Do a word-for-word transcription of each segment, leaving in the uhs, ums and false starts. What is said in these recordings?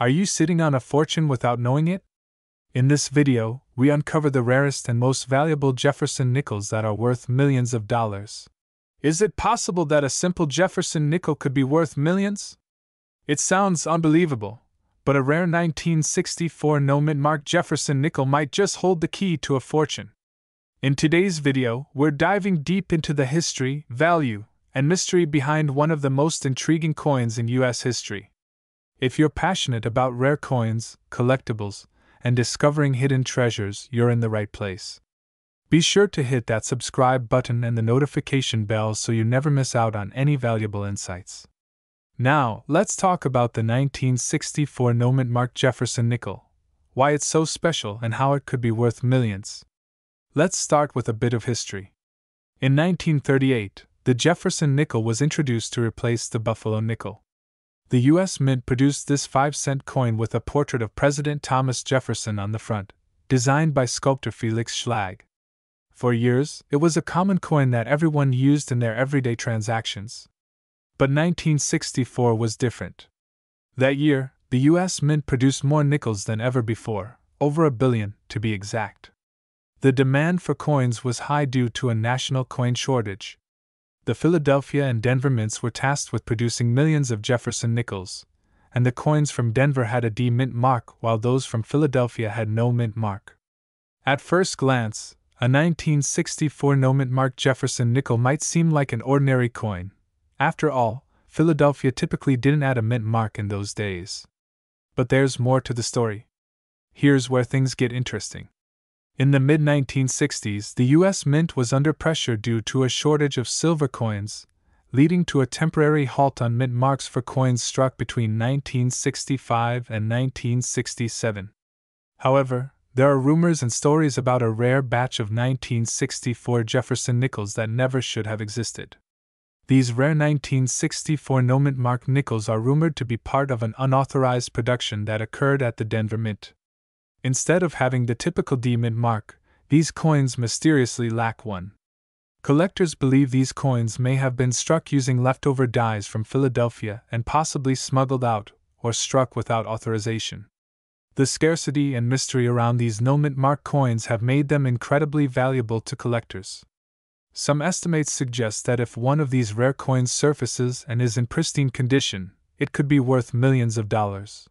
Are you sitting on a fortune without knowing it? In this video, we uncover the rarest and most valuable Jefferson nickels that are worth millions of dollars. Is it possible that a simple Jefferson nickel could be worth millions? It sounds unbelievable, but a rare nineteen sixty-four no-mint mark Jefferson nickel might just hold the key to a fortune. In today's video, we're diving deep into the history, value, and mystery behind one of the most intriguing coins in U S history. If you're passionate about rare coins, collectibles, and discovering hidden treasures, you're in the right place. Be sure to hit that subscribe button and the notification bell so you never miss out on any valuable insights. Now, let's talk about the nineteen sixty-four no-mint mark Jefferson nickel, why it's so special and how it could be worth millions. Let's start with a bit of history. In nineteen thirty-eight, the Jefferson nickel was introduced to replace the Buffalo nickel. The U S Mint produced this five-cent coin with a portrait of President Thomas Jefferson on the front, designed by sculptor Felix Schlag. For years, it was a common coin that everyone used in their everyday transactions. But nineteen sixty-four was different. That year, the U S Mint produced more nickels than ever before, over a billion, to be exact. The demand for coins was high due to a national coin shortage. The Philadelphia and Denver mints were tasked with producing millions of Jefferson nickels, and the coins from Denver had a D-mint mark while those from Philadelphia had no mint mark. At first glance, a nineteen sixty-four no-mint mark Jefferson nickel might seem like an ordinary coin. After all, Philadelphia typically didn't add a mint mark in those days. But there's more to the story. Here's where things get interesting. In the mid nineteen sixties, the U S Mint was under pressure due to a shortage of silver coins, leading to a temporary halt on mint marks for coins struck between nineteen sixty-five and nineteen sixty-seven. However, there are rumors and stories about a rare batch of nineteen sixty-four Jefferson nickels that never should have existed. These rare nineteen sixty-four no-mint mark nickels are rumored to be part of an unauthorized production that occurred at the Denver Mint. Instead of having the typical D-mint mark, these coins mysteriously lack one. Collectors believe these coins may have been struck using leftover dies from Philadelphia and possibly smuggled out or struck without authorization. The scarcity and mystery around these no-mint mark coins have made them incredibly valuable to collectors. Some estimates suggest that if one of these rare coins surfaces and is in pristine condition, it could be worth millions of dollars.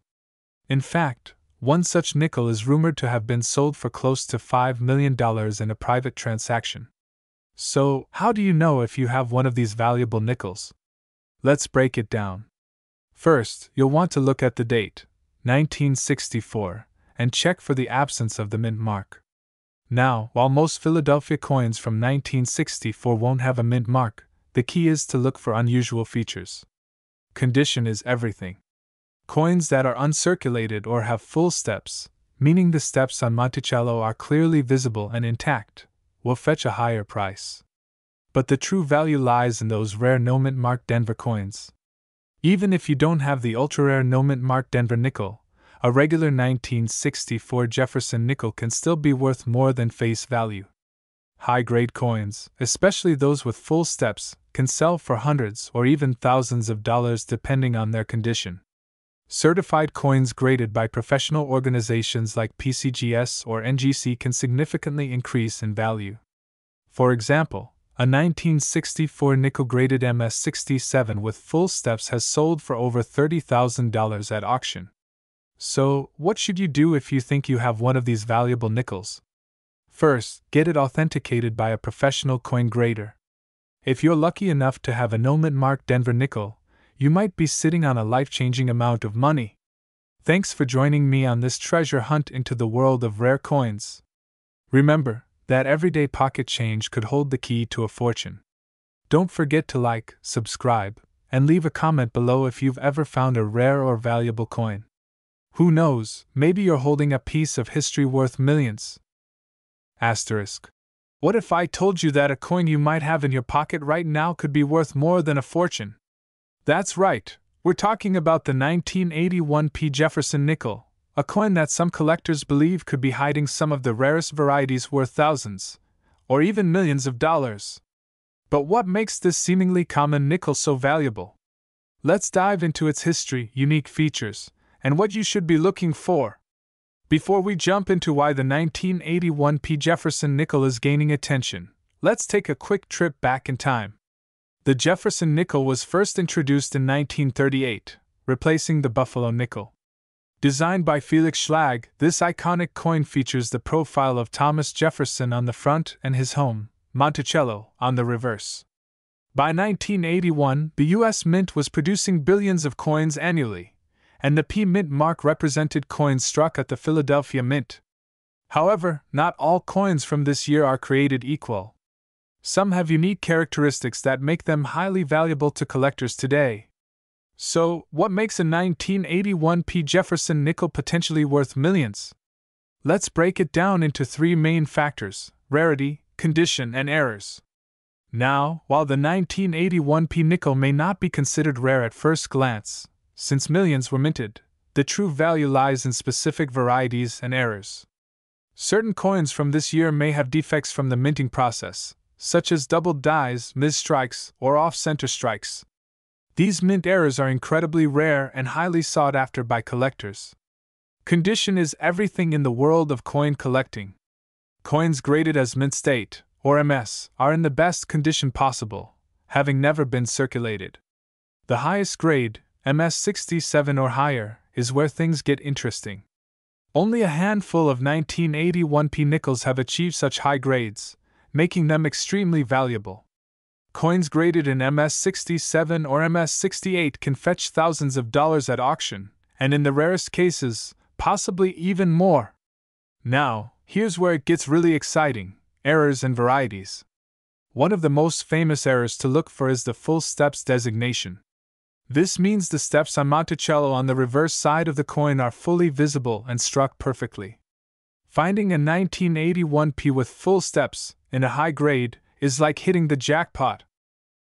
In fact, one such nickel is rumored to have been sold for close to five million dollars in a private transaction. So, how do you know if you have one of these valuable nickels? Let's break it down. First, you'll want to look at the date, nineteen sixty-four, and check for the absence of the mint mark. Now, while most Philadelphia coins from nineteen sixty-four won't have a mint mark, the key is to look for unusual features. Condition is everything. Coins that are uncirculated or have full steps, meaning the steps on Monticello are clearly visible and intact, will fetch a higher price. But the true value lies in those rare no-mint mark Denver coins. Even if you don't have the ultra-rare no-mint mark Denver nickel, a regular nineteen sixty-four Jefferson nickel can still be worth more than face value. High-grade coins, especially those with full steps, can sell for hundreds or even thousands of dollars depending on their condition. Certified coins graded by professional organizations like P C G S or N G C can significantly increase in value. For example, a nineteen sixty-four nickel graded M S sixty-seven with full steps has sold for over thirty thousand dollars at auction. So, what should you do if you think you have one of these valuable nickels? First, get it authenticated by a professional coin grader. If you're lucky enough to have a no-mint mark Denver nickel, you might be sitting on a life-changing amount of money. Thanks for joining me on this treasure hunt into the world of rare coins. Remember, that everyday pocket change could hold the key to a fortune. Don't forget to like, subscribe, and leave a comment below if you've ever found a rare or valuable coin. Who knows, maybe you're holding a piece of history worth millions. Asterisk. What if I told you that a coin you might have in your pocket right now could be worth more than a fortune? That's right, we're talking about the nineteen eighty-one P. Jefferson nickel, a coin that some collectors believe could be hiding some of the rarest varieties worth thousands, or even millions of dollars. But what makes this seemingly common nickel so valuable? Let's dive into its history, unique features, and what you should be looking for. Before we jump into why the nineteen eighty-one P. Jefferson nickel is gaining attention, let's take a quick trip back in time. The Jefferson nickel was first introduced in nineteen thirty-eight, replacing the Buffalo nickel. Designed by Felix Schlag, this iconic coin features the profile of Thomas Jefferson on the front and his home, Monticello, on the reverse. By nineteen eighty-one, the U S Mint was producing billions of coins annually, and the P Mint mark represented coins struck at the Philadelphia Mint. However, not all coins from this year are created equal. Some have unique characteristics that make them highly valuable to collectors today. So, what makes a nineteen eighty-one P. Jefferson nickel potentially worth millions? Let's break it down into three main factors: rarity, condition, and errors. Now, while the nineteen eighty-one P. nickel may not be considered rare at first glance, since millions were minted, the true value lies in specific varieties and errors. Certain coins from this year may have defects from the minting process, such as doubled dies, misstrikes, or off-center strikes. These mint errors are incredibly rare and highly sought after by collectors. Condition is everything in the world of coin collecting. Coins graded as mint state, or M S, are in the best condition possible, having never been circulated. The highest grade, M S sixty-seven or higher, is where things get interesting. Only a handful of nineteen eighty-one P nickels have achieved such high grades, making them extremely valuable. Coins graded in M S sixty-seven or M S sixty-eight can fetch thousands of dollars at auction, and in the rarest cases, possibly even more. Now, here's where it gets really exciting: errors and varieties. One of the most famous errors to look for is the full steps designation. This means the steps on Monticello on the reverse side of the coin are fully visible and struck perfectly. Finding a nineteen eighty-one P with full steps, in a high grade, is like hitting the jackpot.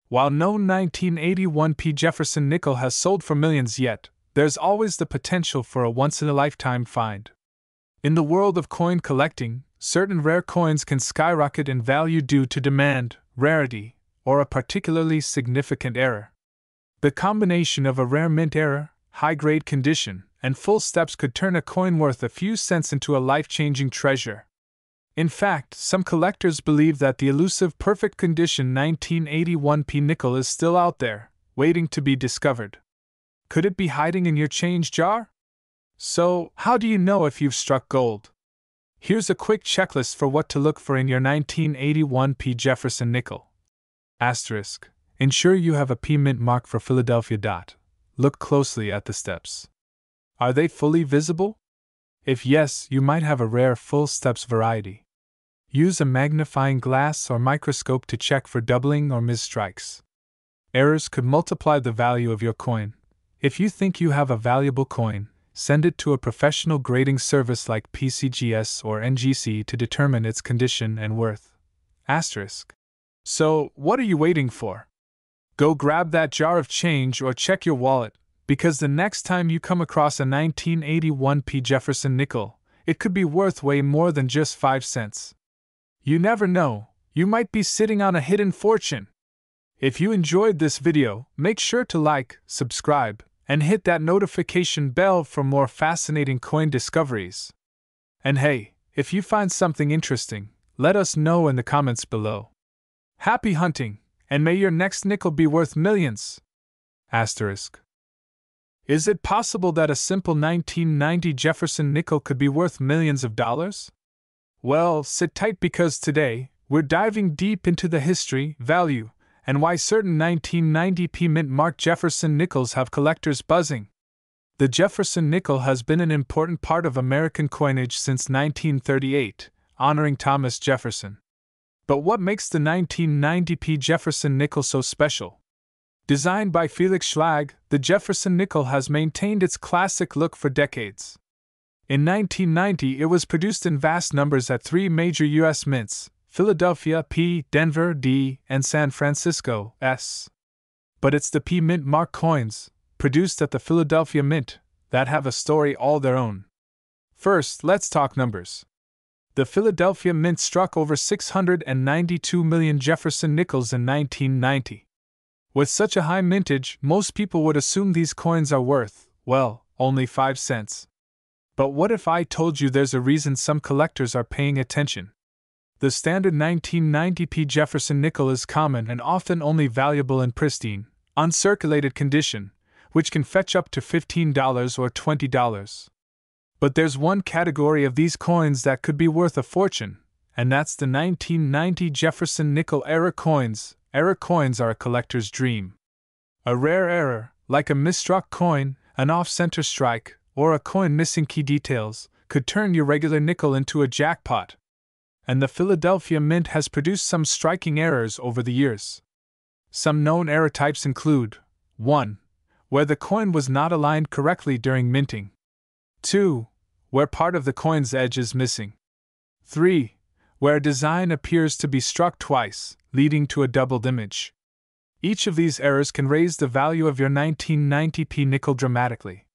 While no nineteen eighty-one P Jefferson nickel has sold for millions yet, there's always the potential for a once-in-a-lifetime find. In the world of coin collecting, certain rare coins can skyrocket in value due to demand, rarity, or a particularly significant error. The combination of a rare mint error, high-grade condition, and full steps could turn a coin worth a few cents into a life-changing treasure. In fact, some collectors believe that the elusive perfect condition nineteen eighty-one P nickel is still out there, waiting to be discovered. Could it be hiding in your change jar? So, how do you know if you've struck gold? Here's a quick checklist for what to look for in your nineteen eighty-one P Jefferson nickel. Asterisk. Ensure you have a P Mint mark for Philadelphia. Dot. Look closely at the steps. Are they fully visible? If yes, you might have a rare full steps variety. Use a magnifying glass or microscope to check for doubling or misstrikes. Errors could multiply the value of your coin. If you think you have a valuable coin, send it to a professional grading service like P C G S or N G C to determine its condition and worth. Asterisk. So, what are you waiting for? Go grab that jar of change or check your wallet, because the next time you come across a nineteen eighty-one P Jefferson nickel, it could be worth way more than just five cents. You never know, you might be sitting on a hidden fortune. If you enjoyed this video, make sure to like, subscribe, and hit that notification bell for more fascinating coin discoveries. And hey, if you find something interesting, let us know in the comments below. Happy hunting! And may your next nickel be worth millions! Asterisk. Is it possible that a simple nineteen ninety Jefferson nickel could be worth millions of dollars? Well, sit tight, because today, we're diving deep into the history, value, and why certain nineteen ninety P Mint Mark Jefferson nickels have collectors buzzing. The Jefferson nickel has been an important part of American coinage since nineteen thirty-eight, honoring Thomas Jefferson. But what makes the nineteen ninety P Jefferson nickel so special? Designed by Felix Schlag, the Jefferson nickel has maintained its classic look for decades. In nineteen ninety, it was produced in vast numbers at three major U S mints: Philadelphia P, Denver D, and San Francisco S. But it's the P Mint Mark coins, produced at the Philadelphia Mint, that have a story all their own. First, let's talk numbers. The Philadelphia Mint struck over six hundred ninety-two million Jefferson nickels in nineteen ninety. With such a high mintage, most people would assume these coins are worth, well, Only five cents. But what if I told you there's a reason some collectors are paying attention? The standard nineteen ninety p Jefferson nickel is common and often only valuable in pristine, uncirculated condition, which can fetch up to fifteen dollars or twenty dollars. But there's one category of these coins that could be worth a fortune, and that's the nineteen ninety Jefferson nickel era coins. Era coins are a collector's dream. A rare error, like a misstruck coin, an off-center strike, or a coin missing key details, could turn your regular nickel into a jackpot. And the Philadelphia Mint has produced some striking errors over the years. Some known error types include one. Where the coin was not aligned correctly during minting. two. Where part of the coin's edge is missing. three. Where a design appears to be struck twice, leading to a doubled image. Each of these errors can raise the value of your nineteen ninety p nickel dramatically.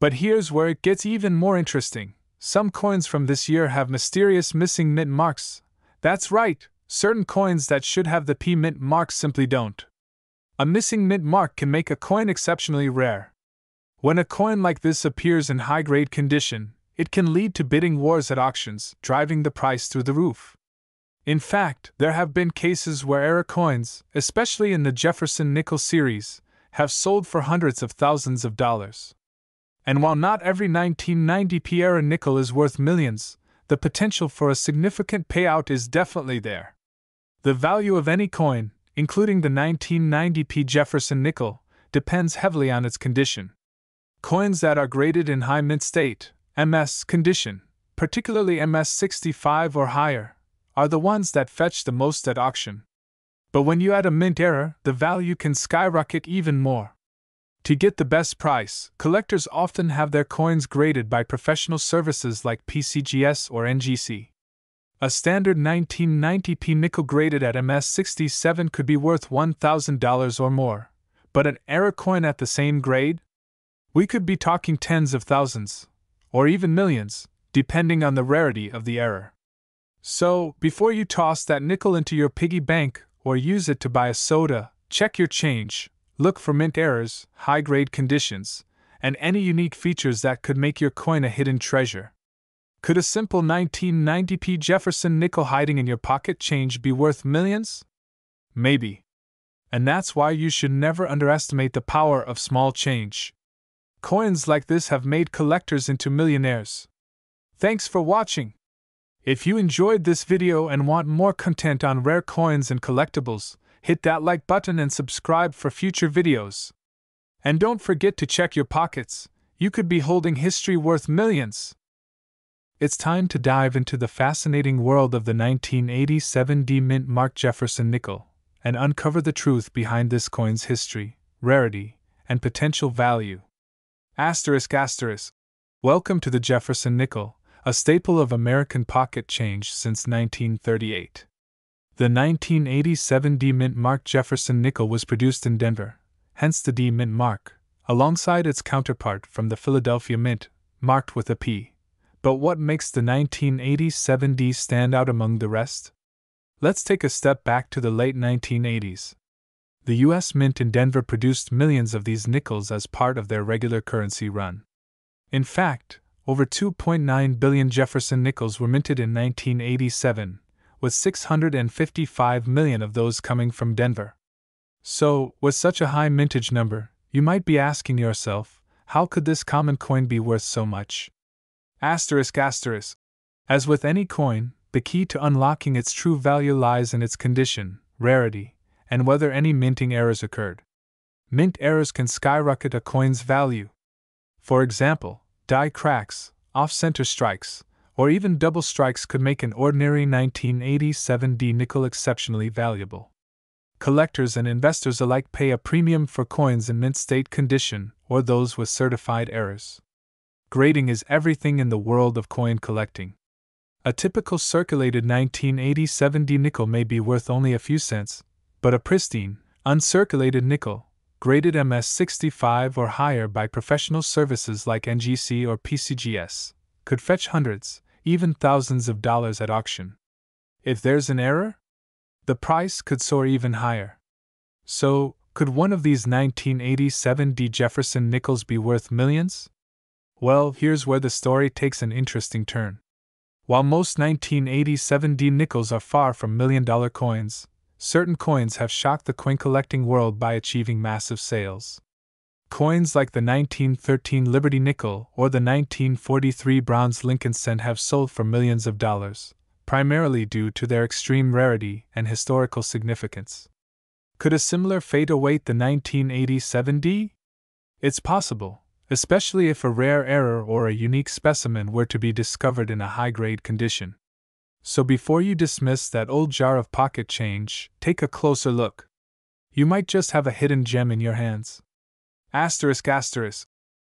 But here's where it gets even more interesting. Some coins from this year have mysterious missing mint marks. That's right, certain coins that should have the P mint mark simply don't. A missing mint mark can make a coin exceptionally rare. When a coin like this appears in high-grade condition, it can lead to bidding wars at auctions, driving the price through the roof. In fact, there have been cases where error coins, especially in the Jefferson Nickel series, have sold for hundreds of thousands of dollars. And while not every nineteen ninety p era nickel is worth millions, the potential for a significant payout is definitely there. The value of any coin, including the nineteen ninety p Jefferson nickel, depends heavily on its condition. Coins that are graded in high mint state, M S condition, particularly M S sixty-five or higher, are the ones that fetch the most at auction. But when you add a mint error, the value can skyrocket even more. To get the best price, collectors often have their coins graded by professional services like P C G S or N G C. A standard nineteen ninety p nickel graded at M S sixty-seven could be worth one thousand dollars or more, but an error coin at the same grade? We could be talking tens of thousands, or even millions, depending on the rarity of the error. So, before you toss that nickel into your piggy bank or use it to buy a soda, check your change. Look for mint errors, high-grade conditions, and any unique features that could make your coin a hidden treasure. Could a simple nineteen ninety p Jefferson nickel hiding in your pocket change be worth millions? Maybe. And that's why you should never underestimate the power of small change. Coins like this have made collectors into millionaires. Thanks for watching. If you enjoyed this video and want more content on rare coins and collectibles, hit that like button and subscribe for future videos. And don't forget to check your pockets, you could be holding history worth millions. It's time to dive into the fascinating world of the nineteen eighty-seven D Mint Mark Jefferson Nickel and uncover the truth behind this coin's history, rarity, and potential value. Asterisk asterisk. Welcome to the Jefferson Nickel, a staple of American pocket change since nineteen thirty-eight. The nineteen eighty-seven D Mint Mark Jefferson nickel was produced in Denver, hence the D Mint Mark, alongside its counterpart from the Philadelphia Mint, marked with a P. But what makes the nineteen eighty-seven D stand out among the rest? Let's take a step back to the late nineteen eighties. The U S Mint in Denver produced millions of these nickels as part of their regular currency run. In fact, over two point nine billion Jefferson nickels were minted in nineteen eighty-seven. With six hundred fifty-five million of those coming from Denver. So, with such a high mintage number, you might be asking yourself, how could this common coin be worth so much? Asterisk asterisk. As with any coin, the key to unlocking its true value lies in its condition, rarity, and whether any minting errors occurred. Mint errors can skyrocket a coin's value. For example, die cracks, off-center strikes, or even double strikes could make an ordinary nineteen eighty-seven D nickel exceptionally valuable. Collectors and investors alike pay a premium for coins in mint state condition or those with certified errors. Grading is everything in the world of coin collecting. A typical circulated nineteen eighty-seven D nickel may be worth only a few cents, but a pristine, uncirculated nickel, graded M S sixty-five or higher by professional services like N G C or P C G S, could fetch hundreds, even thousands of dollars at auction. If there's an error, the price could soar even higher. So, could one of these nineteen eighty-seven D Jefferson nickels be worth millions? Well, here's where the story takes an interesting turn. While most nineteen eighty-seven D nickels are far from million-dollar coins, certain coins have shocked the coin-collecting world by achieving massive sales. Coins like the nineteen thirteen Liberty Nickel or the nineteen forty-three Bronze Lincoln Cent have sold for millions of dollars, primarily due to their extreme rarity and historical significance. Could a similar fate await the nineteen eighty-seven D? It's possible, especially if a rare error or a unique specimen were to be discovered in a high-grade condition. So before you dismiss that old jar of pocket change, take a closer look. You might just have a hidden gem in your hands. Asterisk asterisk.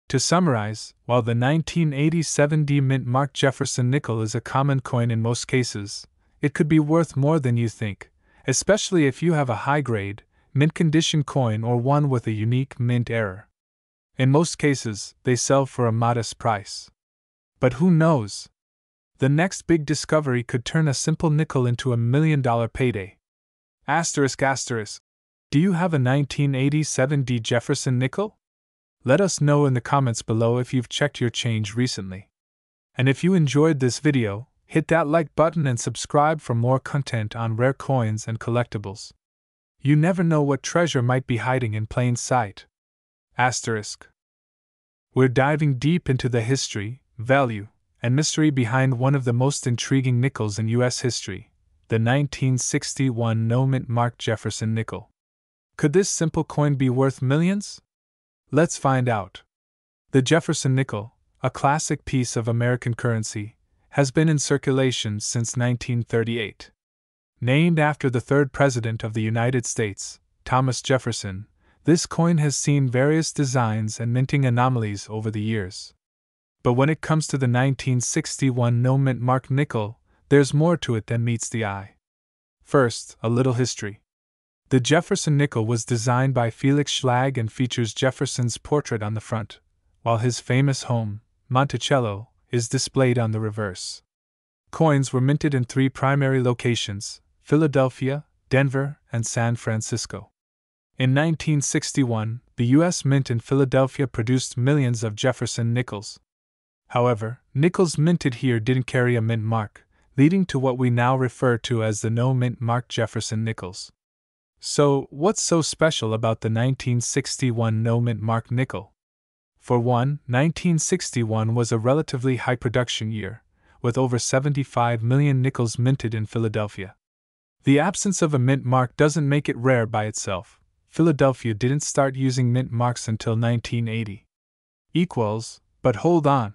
To summarize, while the nineteen eighty-seven D mint marked Jefferson nickel is a common coin in most cases, it could be worth more than you think, especially if you have a high-grade, mint-condition coin or one with a unique mint error. In most cases, they sell for a modest price. But who knows? The next big discovery could turn a simple nickel into a million-dollar payday. Asterisk asterisk. Do you have a nineteen eighty-seven D Jefferson nickel? Let us know in the comments below if you've checked your change recently. And if you enjoyed this video, hit that like button and subscribe for more content on rare coins and collectibles. You never know what treasure might be hiding in plain sight. Asterisk. We're diving deep into the history, value, and mystery behind one of the most intriguing nickels in U S history, the nineteen sixty-one no-mint marked Jefferson nickel. Could this simple coin be worth millions? Let's find out. The Jefferson nickel, a classic piece of American currency, has been in circulation since nineteen thirty-eight. Named after the third president of the United States, Thomas Jefferson, this coin has seen various designs and minting anomalies over the years. But when it comes to the nineteen sixty-one no-mint marked nickel, there's more to it than meets the eye. First, a little history. The Jefferson nickel was designed by Felix Schlag and features Jefferson's portrait on the front, while his famous home, Monticello, is displayed on the reverse. Coins were minted in three primary locations: Philadelphia, Denver, and San Francisco. In nineteen sixty-one, the U S Mint in Philadelphia produced millions of Jefferson nickels. However, nickels minted here didn't carry a mint mark, leading to what we now refer to as the no-mint mark Jefferson nickels. So, what's so special about the nineteen sixty-one no-mint mark nickel? For one, nineteen sixty-one was a relatively high production year, with over seventy-five million nickels minted in Philadelphia. The absence of a mint mark doesn't make it rare by itself. Philadelphia didn't start using mint marks until nineteen eighty. Equals, but hold on.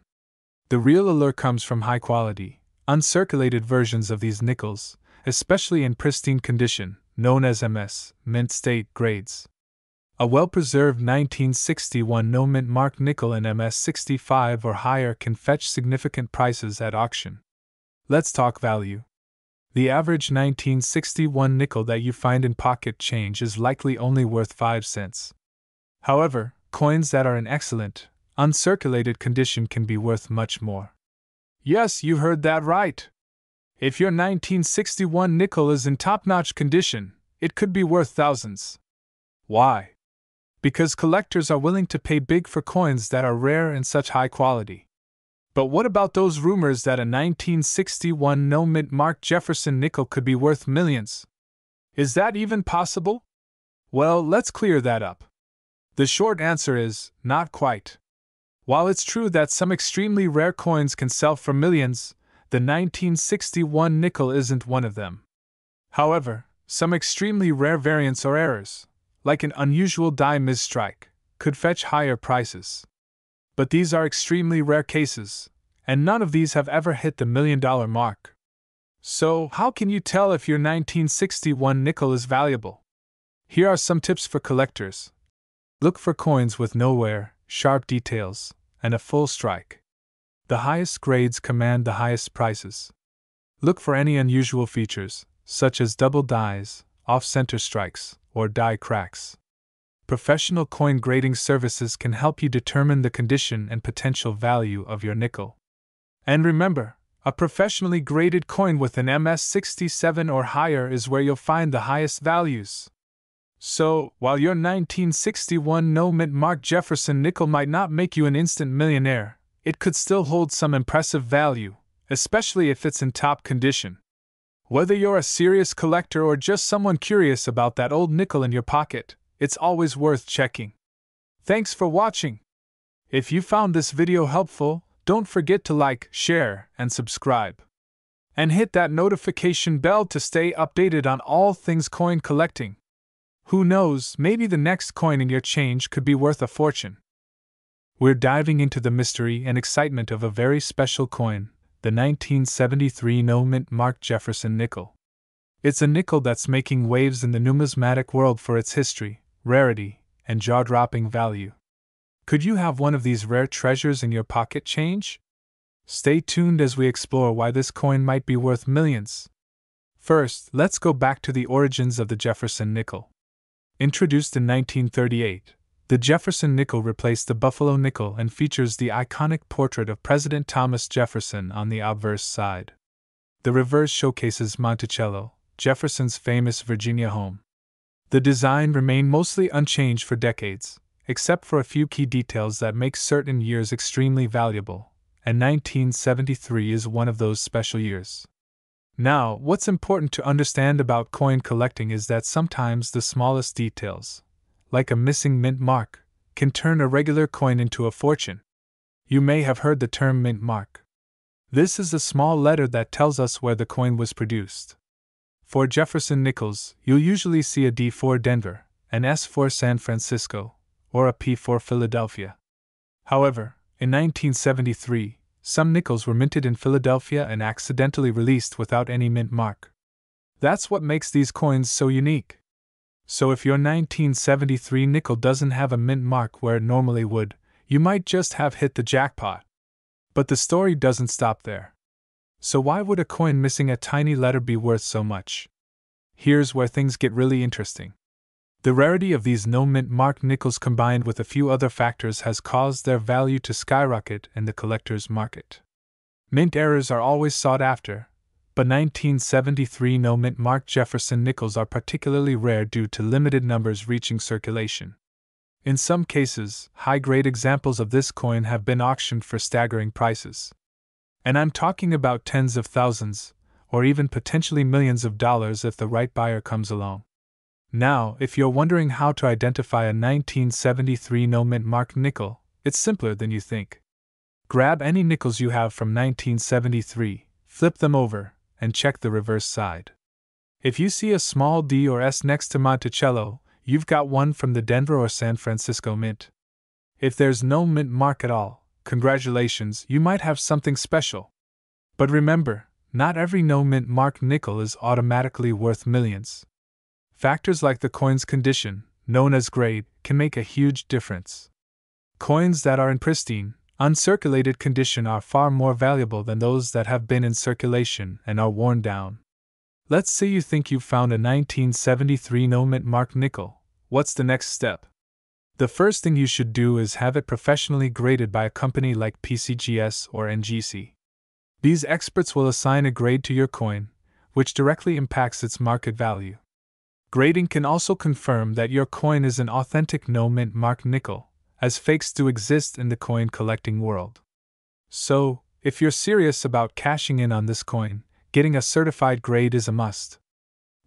The real allure comes from high-quality, uncirculated versions of these nickels, especially in pristine condition, known as M S, mint state grades. A well-preserved nineteen sixty-one no-mint mark nickel in M S sixty-five or higher can fetch significant prices at auction. Let's talk value. The average nineteen sixty-one nickel that you find in pocket change is likely only worth five cents. However, coins that are in excellent, uncirculated condition can be worth much more. Yes, you heard that right. If your nineteen sixty-one nickel is in top-notch condition, it could be worth thousands. Why? Because collectors are willing to pay big for coins that are rare and such high quality. But what about those rumors that a nineteen sixty-one no-mint mark Jefferson nickel could be worth millions? Is that even possible? Well, let's clear that up. The short answer is, not quite. While it's true that some extremely rare coins can sell for millions, the nineteen sixty-one nickel isn't one of them. However, some extremely rare variants or errors, like an unusual die misstrike, could fetch higher prices. But these are extremely rare cases, and none of these have ever hit the million-dollar mark. So, how can you tell if your nineteen sixty-one nickel is valuable? Here are some tips for collectors. Look for coins with no wear, sharp details, and a full strike. The highest grades command the highest prices. Look for any unusual features, such as double dies, off-center strikes, or die cracks. Professional coin grading services can help you determine the condition and potential value of your nickel. And remember, a professionally graded coin with an M S sixty-seven or higher is where you'll find the highest values. So, while your nineteen sixty-one no-mint mark Jefferson nickel might not make you an instant millionaire, it could still hold some impressive value, especially if it's in top condition. Whether you're a serious collector or just someone curious about that old nickel in your pocket, it's always worth checking. Thanks for watching. If you found this video helpful, don't forget to like, share, and subscribe. And hit that notification bell to stay updated on all things coin collecting. Who knows, maybe the next coin in your change could be worth a fortune. We're diving into the mystery and excitement of a very special coin, the nineteen seventy-three No Mint Mark Jefferson Nickel. It's a nickel that's making waves in the numismatic world for its history, rarity, and jaw-dropping value. Could you have one of these rare treasures in your pocket change? Stay tuned as we explore why this coin might be worth millions. First, let's go back to the origins of the Jefferson Nickel. Introduced in nineteen thirty-eight, the Jefferson Nickel replaced the Buffalo Nickel and features the iconic portrait of President Thomas Jefferson on the obverse side. The reverse showcases Monticello, Jefferson's famous Virginia home. The design remained mostly unchanged for decades, except for a few key details that make certain years extremely valuable, and nineteen seventy-three is one of those special years. Now, what's important to understand about coin collecting is that sometimes the smallest details, like a missing mint mark, can turn a regular coin into a fortune. You may have heard the term mint mark. This is a small letter that tells us where the coin was produced. For Jefferson nickels, you'll usually see a D for Denver, an S for San Francisco, or a P for Philadelphia. However, in nineteen seventy-three, some nickels were minted in Philadelphia and accidentally released without any mint mark. That's what makes these coins so unique. So if your nineteen seventy-three nickel doesn't have a mint mark where it normally would, you might just have hit the jackpot. But the story doesn't stop there. So why would a coin missing a tiny letter be worth so much? Here's where things get really interesting. The rarity of these no-mint mark nickels combined with a few other factors has caused their value to skyrocket in the collector's market. Mint errors are always sought after, but nineteen seventy-three no-mint mark Jefferson nickels are particularly rare due to limited numbers reaching circulation. In some cases, high-grade examples of this coin have been auctioned for staggering prices. And I'm talking about tens of thousands, or even potentially millions of dollars if the right buyer comes along. Now, if you're wondering how to identify a nineteen seventy-three no mint mark nickel, it's simpler than you think. Grab any nickels you have from nineteen seventy-three, flip them over, and check the reverse side. If you see a small D or S next to Monticello, you've got one from the Denver or San Francisco mint. If there's no mint mark at all, congratulations, you might have something special. But remember, not every no mint mark nickel is automatically worth millions. Factors like the coin's condition, known as grade, can make a huge difference. Coins that are in pristine, uncirculated condition are far more valuable than those that have been in circulation and are worn down. Let's say you think you've found a nineteen seventy-three no mint mark nickel. What's the next step? The first thing you should do is have it professionally graded by a company like P C G S or N G C. These experts will assign a grade to your coin, which directly impacts its market value. Grading can also confirm that your coin is an authentic no-mint mark nickel, as fakes do exist in the coin collecting world. So, if you're serious about cashing in on this coin, getting a certified grade is a must.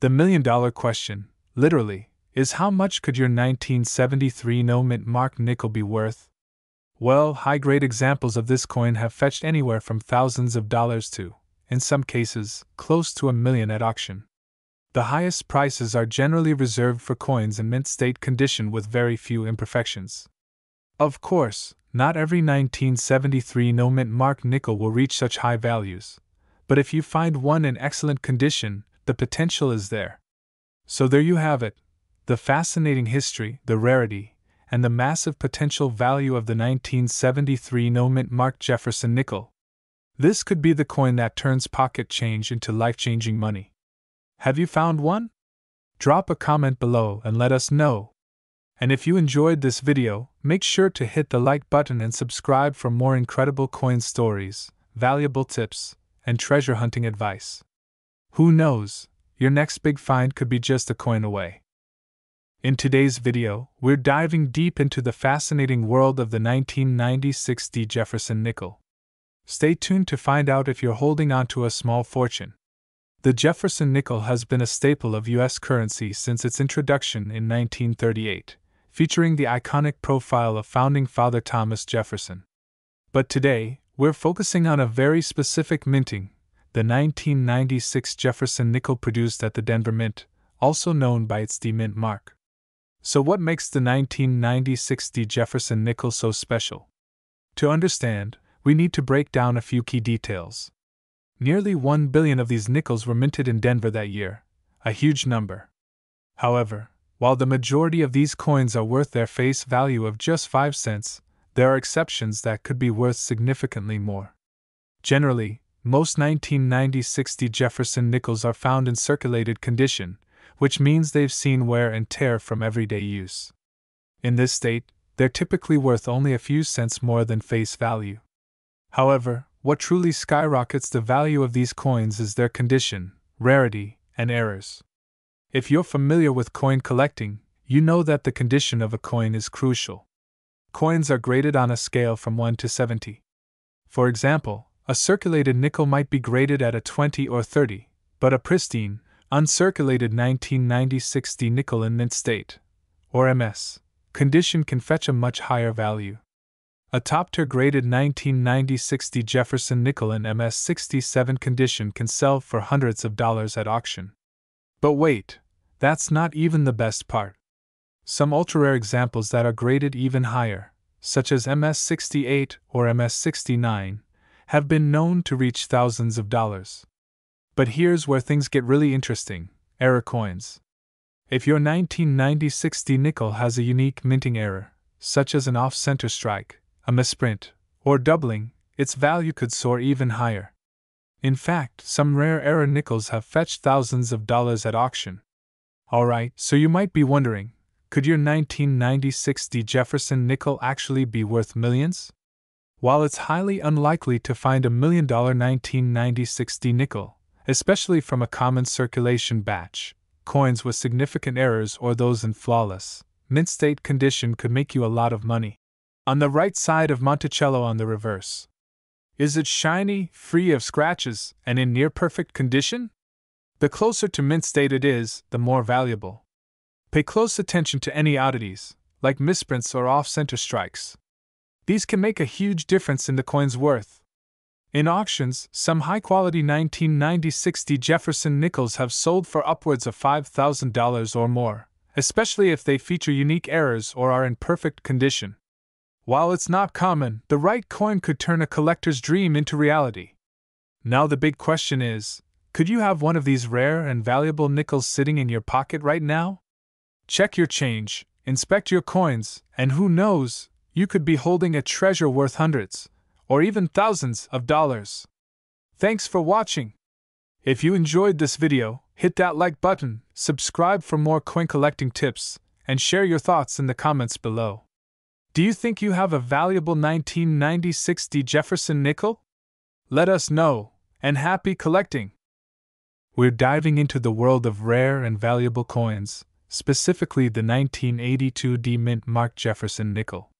The million-dollar question, literally, is how much could your nineteen seventy-three no-mint mark nickel be worth? Well, high-grade examples of this coin have fetched anywhere from thousands of dollars to, in some cases, close to a million at auction. The highest prices are generally reserved for coins in mint state condition with very few imperfections. Of course, not every nineteen seventy-three no mint mark nickel will reach such high values, but if you find one in excellent condition, the potential is there. So there you have it, the fascinating history, the rarity, and the massive potential value of the nineteen seventy-three no mint mark Jefferson nickel. This could be the coin that turns pocket change into life-changing money. Have you found one? Drop a comment below and let us know. And if you enjoyed this video, make sure to hit the like button and subscribe for more incredible coin stories, valuable tips, and treasure hunting advice. Who knows, your next big find could be just a coin away. In today's video, we're diving deep into the fascinating world of the nineteen ninety-six Jefferson Nickel. Stay tuned to find out if you're holding onto a small fortune. The Jefferson Nickel has been a staple of U S currency since its introduction in nineteen thirty-eight, featuring the iconic profile of founding father Thomas Jefferson. But today, we're focusing on a very specific minting, the nineteen ninety-six Jefferson Nickel produced at the Denver Mint, also known by its D-Mint mark. So what makes the nineteen ninety-six Jefferson Nickel so special? To understand, we need to break down a few key details. Nearly one billion of these nickels were minted in Denver that year, a huge number. However, while the majority of these coins are worth their face value of just five cents, there are exceptions that could be worth significantly more. Generally, most nineteen ninety-six Jefferson nickels are found in circulated condition, which means they've seen wear and tear from everyday use. In this state, they're typically worth only a few cents more than face value. However, what truly skyrockets the value of these coins is their condition, rarity, and errors. If you're familiar with coin collecting, you know that the condition of a coin is crucial. Coins are graded on a scale from one to seventy. For example, a circulated nickel might be graded at a twenty or thirty, but a pristine, uncirculated nineteen ninety-six nickel in mint state, or M S, condition can fetch a much higher value. A top-tier graded nineteen ninety-six Jefferson Nickel in M S sixty-seven condition can sell for hundreds of dollars at auction. But wait, that's not even the best part. Some ultra-rare examples that are graded even higher, such as M S sixty-eight or M S sixty-nine, have been known to reach thousands of dollars. But here's where things get really interesting: error coins. If your nineteen ninety-six nickel has a unique minting error, such as an off-center strike, a misprint, or doubling, its value could soar even higher. In fact, some rare error nickels have fetched thousands of dollars at auction. Alright, so you might be wondering, could your nineteen ninety-six Jefferson Nickel actually be worth millions? While it's highly unlikely to find a million dollar nineteen ninety-six nickel, especially from a common circulation batch, coins with significant errors or those in flawless, mint state condition could make you a lot of money. On the right side of Monticello on the reverse. Is it shiny, free of scratches, and in near-perfect condition? The closer to mint state it is, the more valuable. Pay close attention to any oddities, like misprints or off-center strikes. These can make a huge difference in the coin's worth. In auctions, some high-quality nineteen ninety-six Jefferson nickels have sold for upwards of five thousand dollars or more, especially if they feature unique errors or are in perfect condition. While it's not common, the right coin could turn a collector's dream into reality. Now the big question is, could you have one of these rare and valuable nickels sitting in your pocket right now? Check your change, inspect your coins, and who knows, you could be holding a treasure worth hundreds, or even thousands of dollars. Thanks for watching. If you enjoyed this video, hit that like button, subscribe for more coin collecting tips, and share your thoughts in the comments below. Do you think you have a valuable nineteen ninety-six Jefferson Nickel? Let us know, and happy collecting! We're diving into the world of rare and valuable coins, specifically the nineteen eighty-two D-Mint Mark Jefferson Nickel.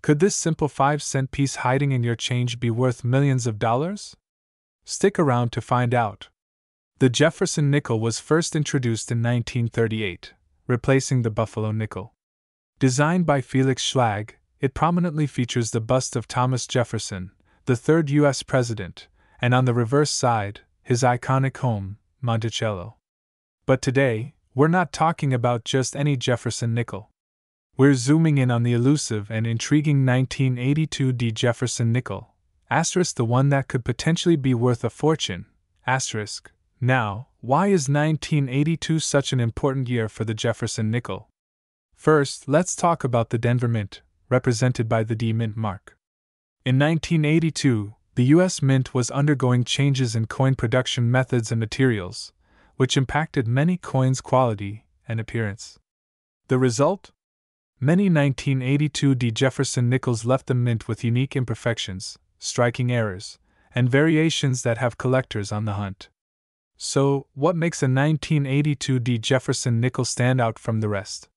Could this simple five-cent piece hiding in your change be worth millions of dollars? Stick around to find out. The Jefferson Nickel was first introduced in nineteen thirty-eight, replacing the Buffalo Nickel. Designed by Felix Schlag, it prominently features the bust of Thomas Jefferson, the third U S president, and on the reverse side, his iconic home, Monticello. But today, we're not talking about just any Jefferson nickel. We're zooming in on the elusive and intriguing nineteen eighty-two Jefferson nickel, asterisk the one that could potentially be worth a fortune, asterisk. Now, why is nineteen eighty-two such an important year for the Jefferson nickel? First, let's talk about the Denver Mint, represented by the D-Mint mark. In nineteen eighty-two, the U S Mint was undergoing changes in coin production methods and materials, which impacted many coins' quality and appearance. The result? Many nineteen eighty-two Jefferson nickels left the mint with unique imperfections, striking errors, and variations that have collectors on the hunt. So, what makes a nineteen eighty-two Jefferson nickel stand out from the rest?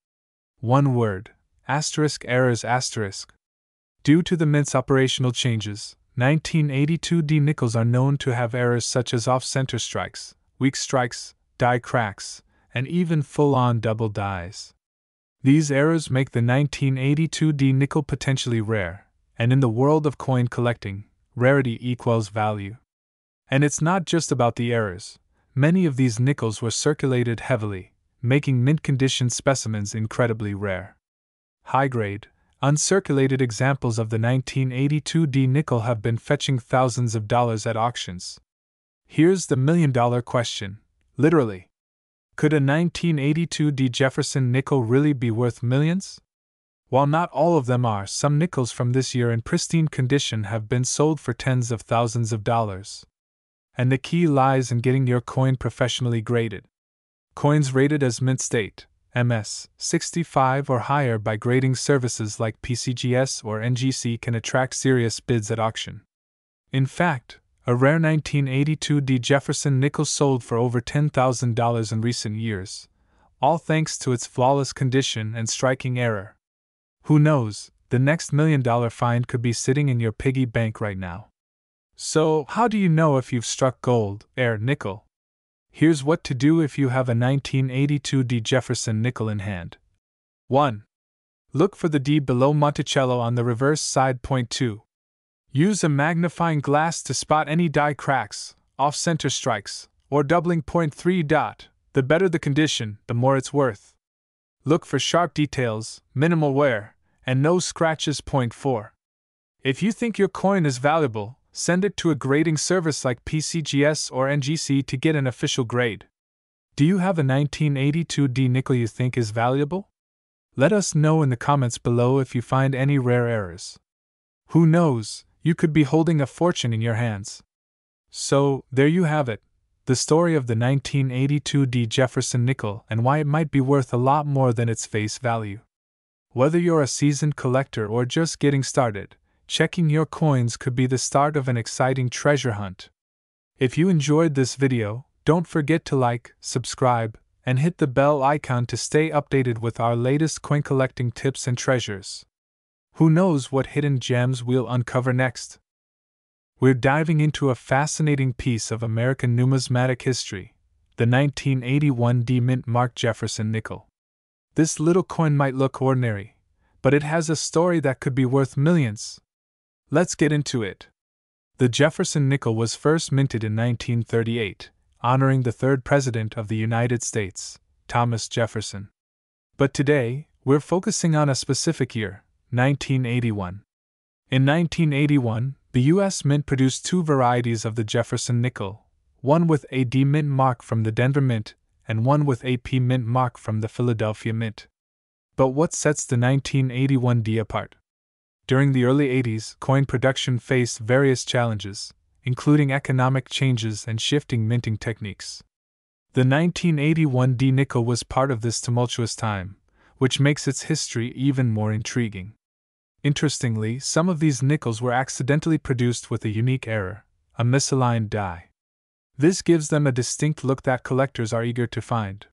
One word, asterisk errors asterisk. Due to the mint's operational changes, nineteen eighty-two D nickels are known to have errors such as off-center strikes, weak strikes, die cracks, and even full-on double dies. These errors make the nineteen eighty-two D nickel potentially rare, and in the world of coin collecting, rarity equals value. And it's not just about the errors. Many of these nickels were circulated heavily, making mint-condition specimens incredibly rare. High-grade, uncirculated examples of the nineteen eighty-two D nickel have been fetching thousands of dollars at auctions. Here's the million-dollar question, literally. Could a nineteen eighty-two D Jefferson nickel really be worth millions? While not all of them are, some nickels from this year in pristine condition have been sold for tens of thousands of dollars. And the key lies in getting your coin professionally graded. Coins rated as mint state, M S, sixty-five or higher by grading services like P C G S or N G C can attract serious bids at auction. In fact, a rare nineteen eighty-two D Jefferson nickel sold for over ten thousand dollars in recent years, all thanks to its flawless condition and striking error. Who knows, the next million-dollar find could be sitting in your piggy bank right now. So, how do you know if you've struck gold, air, nickel? Here's what to do if you have a nineteen eighty-two D Jefferson nickel in hand. one. Look for the D below Monticello on the reverse side. Point two. Use a magnifying glass to spot any die cracks, off-center strikes, or doubling. Point three. The better the condition, the more it's worth. Look for sharp details, minimal wear, and no scratches. Point four. If you think your coin is valuable, send it to a grading service like P C G S or N G C to get an official grade. Do you have a nineteen eighty-two D nickel you think is valuable? Let us know in the comments below if you find any rare errors. Who knows? You could be holding a fortune in your hands. So, there you have it, the story of the nineteen eighty-two D Jefferson nickel and why it might be worth a lot more than its face value. Whether you're a seasoned collector or just getting started, checking your coins could be the start of an exciting treasure hunt. If you enjoyed this video, don't forget to like, subscribe, and hit the bell icon to stay updated with our latest coin collecting tips and treasures. Who knows what hidden gems we'll uncover next? We're diving into a fascinating piece of American numismatic history, the nineteen eighty-one D mint marked Jefferson nickel. This little coin might look ordinary, but it has a story that could be worth millions. Let's get into it. The Jefferson nickel was first minted in nineteen thirty-eight, honoring the third president of the United States, Thomas Jefferson. But today, we're focusing on a specific year, nineteen eighty-one. In nineteen eighty-one, the U S Mint produced two varieties of the Jefferson nickel, one with a D mint mark from the Denver Mint, and one with a P mint mark from the Philadelphia Mint. But what sets the nineteen eighty-one D apart? During the early eighties, coin production faced various challenges, including economic changes and shifting minting techniques. The nineteen eighty-one D nickel was part of this tumultuous time, which makes its history even more intriguing. Interestingly, some of these nickels were accidentally produced with a unique error, a misaligned die. This gives them a distinct look that collectors are eager to find.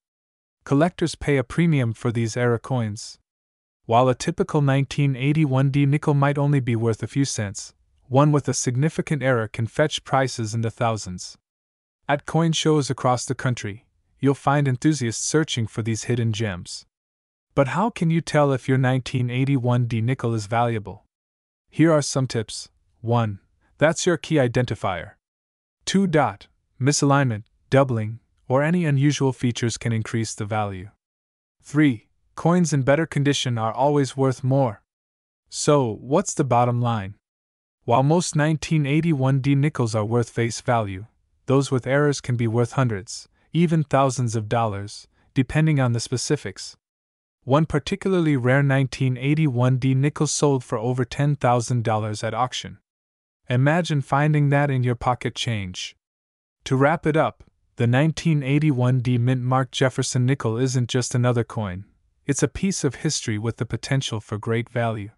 Collectors pay a premium for these error coins. While a typical nineteen eighty-one D nickel might only be worth a few cents, one with a significant error can fetch prices in the thousands. At coin shows across the country, you'll find enthusiasts searching for these hidden gems. But how can you tell if your nineteen eighty-one D nickel is valuable? Here are some tips. one. That's your key identifier. two. Misalignment, doubling, or any unusual features can increase the value. three. Coins in better condition are always worth more. So, what's the bottom line? While most nineteen eighty-one D nickels are worth face value, those with errors can be worth hundreds, even thousands of dollars, depending on the specifics. One particularly rare nineteen eighty-one D nickel sold for over ten thousand dollars at auction. Imagine finding that in your pocket change. To wrap it up, the nineteen eighty-one D mint marked Jefferson nickel isn't just another coin. It's a piece of history with the potential for great value.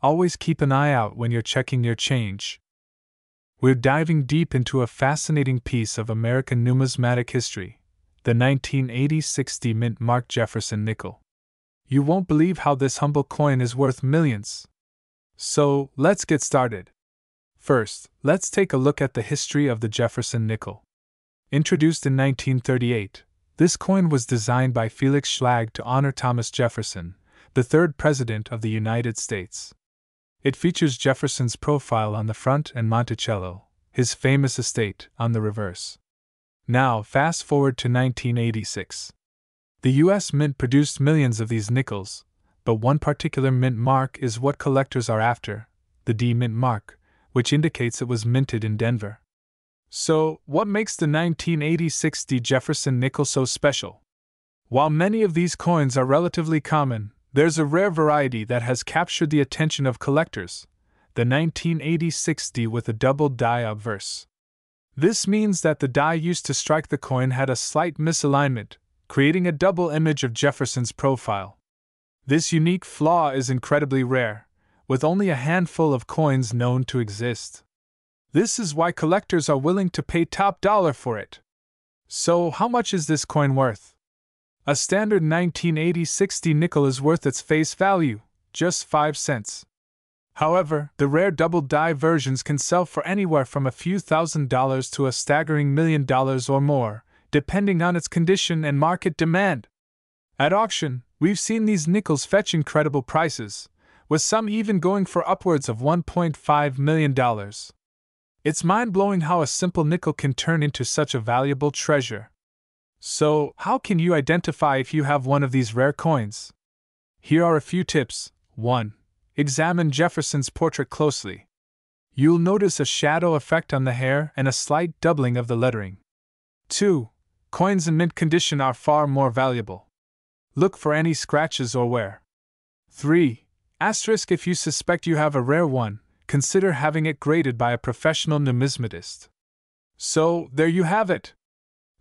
Always keep an eye out when you're checking your change. We're diving deep into a fascinating piece of American numismatic history, the nineteen eighty-six D mint marked Jefferson nickel. You won't believe how this humble coin is worth millions. So, let's get started. First, let's take a look at the history of the Jefferson nickel. Introduced in nineteen thirty-eight, this coin was designed by Felix Schlag to honor Thomas Jefferson, the third president of the United States. It features Jefferson's profile on the front and Monticello, his famous estate, on the reverse. Now, fast forward to nineteen eighty-six. The U S Mint produced millions of these nickels, but one particular mint mark is what collectors are after, the D mint mark, which indicates it was minted in Denver. So, what makes the nineteen eighty-six D Jefferson nickel so special? While many of these coins are relatively common, there's a rare variety that has captured the attention of collectors, the nineteen eighty-six D with a double die obverse. This means that the die used to strike the coin had a slight misalignment, creating a double image of Jefferson's profile. This unique flaw is incredibly rare, with only a handful of coins known to exist. This is why collectors are willing to pay top dollar for it. So, how much is this coin worth? A standard nineteen eighty-six D nickel is worth its face value, just five cents. However, the rare double die versions can sell for anywhere from a few thousand dollars to a staggering million dollars or more, depending on its condition and market demand. At auction, we've seen these nickels fetch incredible prices, with some even going for upwards of one point five million dollars. It's mind-blowing how a simple nickel can turn into such a valuable treasure. So, how can you identify if you have one of these rare coins? Here are a few tips. one. Examine Jefferson's portrait closely. You'll notice a shadow effect on the hair and a slight doubling of the lettering. two. Coins in mint condition are far more valuable. Look for any scratches or wear. three. Asterisk if you suspect you have a rare one, consider having it graded by a professional numismatist. So, there you have it.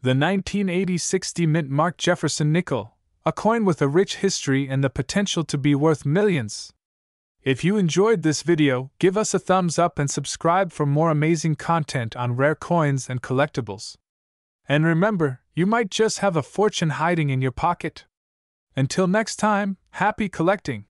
The nineteen eighty-six D Mint Mark Jefferson Nickel, a coin with a rich history and the potential to be worth millions. If you enjoyed this video, give us a thumbs up and subscribe for more amazing content on rare coins and collectibles. And remember, you might just have a fortune hiding in your pocket. Until next time, happy collecting!